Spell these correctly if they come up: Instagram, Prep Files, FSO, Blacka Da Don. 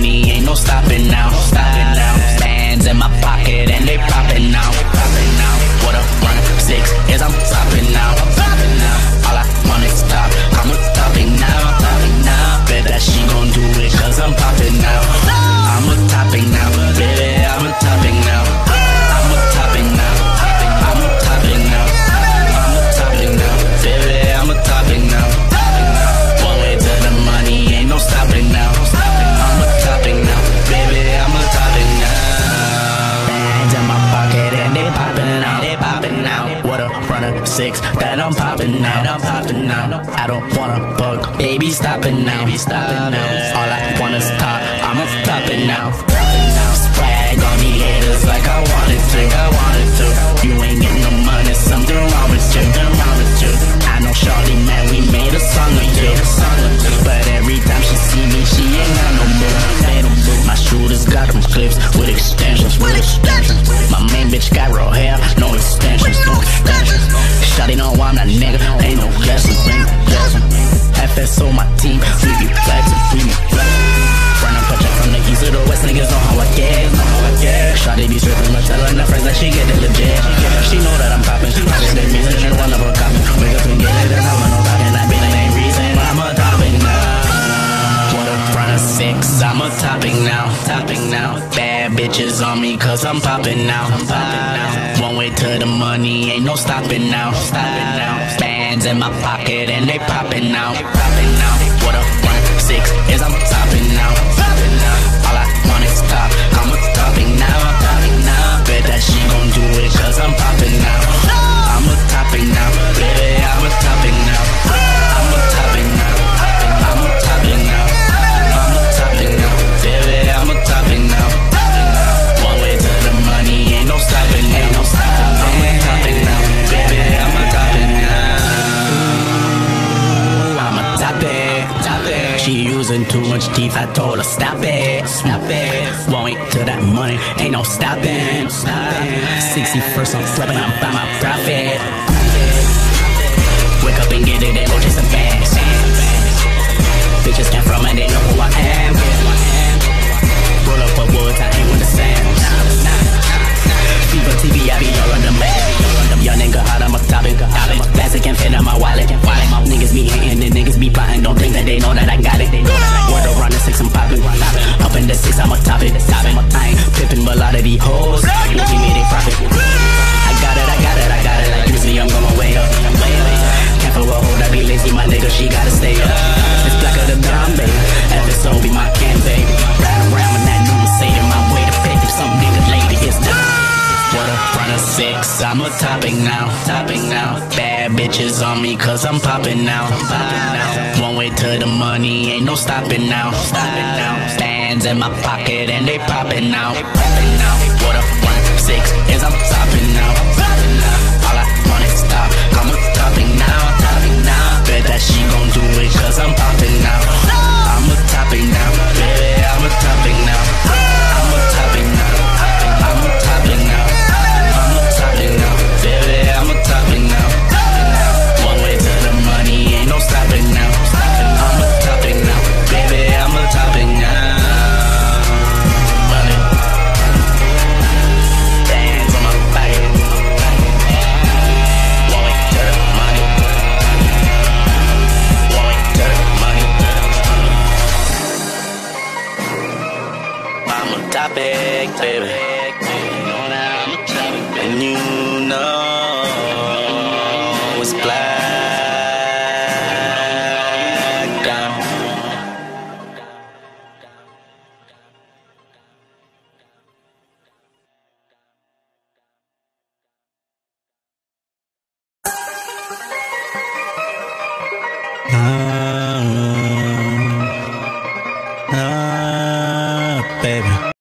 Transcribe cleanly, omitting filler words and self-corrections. money, ain't no stopping now. Hands in my pocket and they popping now. What a run, six is I'm topping now. All I want is top, I'm a topping now. Bet that she gon' do it 'cause I'm popping now. I'm a topping now, baby, I'm a topping now. I'm a topping now, I'm a topping now. I'm a topping now, baby, I'm a topping now. Six that I'm popping now, I don't wanna bug, baby stopping now, All I want is top, I'ma stop it now. Swag on the haters like I wanted to, You ain't getting no money, something wrong with you, I know shawty man, we made a song of you, but every time she see me, she ain't got no move. My shooters got them clips with extensions, My main bitch got real hair, no extensions, Shawty know I'm that nigga, ain't no guessing, FSO my team, we be flexing, Run up a check from the east to the west, niggas know how I get, Shawty be stripping, but telling her friends that she get it legit. She know that I'm poppin', I just did music and one of her coppin'. Wake up and get it, and I'm a no poppin', I been the main reason I'm a topping now. What a front of six, I'm a topping now, Bad bitches on me 'cause I'm poppin' now, One way to the money, ain't no stopping now. Bands in my pocket and they popping now. What a run, six is I'm topping now. All I want is top, I'm a topping now. Bet that she gon' do it 'cause I'm popping now. I'm a topping now, baby, I'm a topping now. I'm a topping now, I'm a topping now. I'm a topping now, baby, I'm a topping now. One way to the money, ain't no stopping now. She using too much teeth, I told her stop it, Won't wait till that money, ain't no stopping, 61st, I'm flipping, I'm by my profit. Wake up and get it, they go chasing bags. Bitches came from and they know who I am. Roll up a woods, I ain't with the sand. Fever TV, I be all on the man. Young nigga hot, I'm a topic. Basic can't fit in my wallet. My niggas be hating and niggas be plotting. Don't think that they know that I got it. Word around the six, I'm popping. Up in the six, I'm a topic. I ain't pippin', but a lot of these hoes will give me they profit. I got it, like usually I'm going way up. Can't for a hoe that be lazy, my nigga, she gotta stay up. It's Blacka Da Don, baby. FSO be my can, baby. Ride around with that new say in my way to pick if some nigga lady is done. What a front of six, I'm a topping now, Bad bitches on me 'cause I'm popping now, One way to the money, ain't no stopping now, Bands in my pocket and they popping now, What a front of six is I'm topping now, All I want is top, I'm a topping now, Bet that she gon' do it 'cause I'm popping now, I'm a topping now, baby, I'm a topping now, I'm a topping now, I'm a topping now. Topic, baby. And you know it's Blacka Da Don.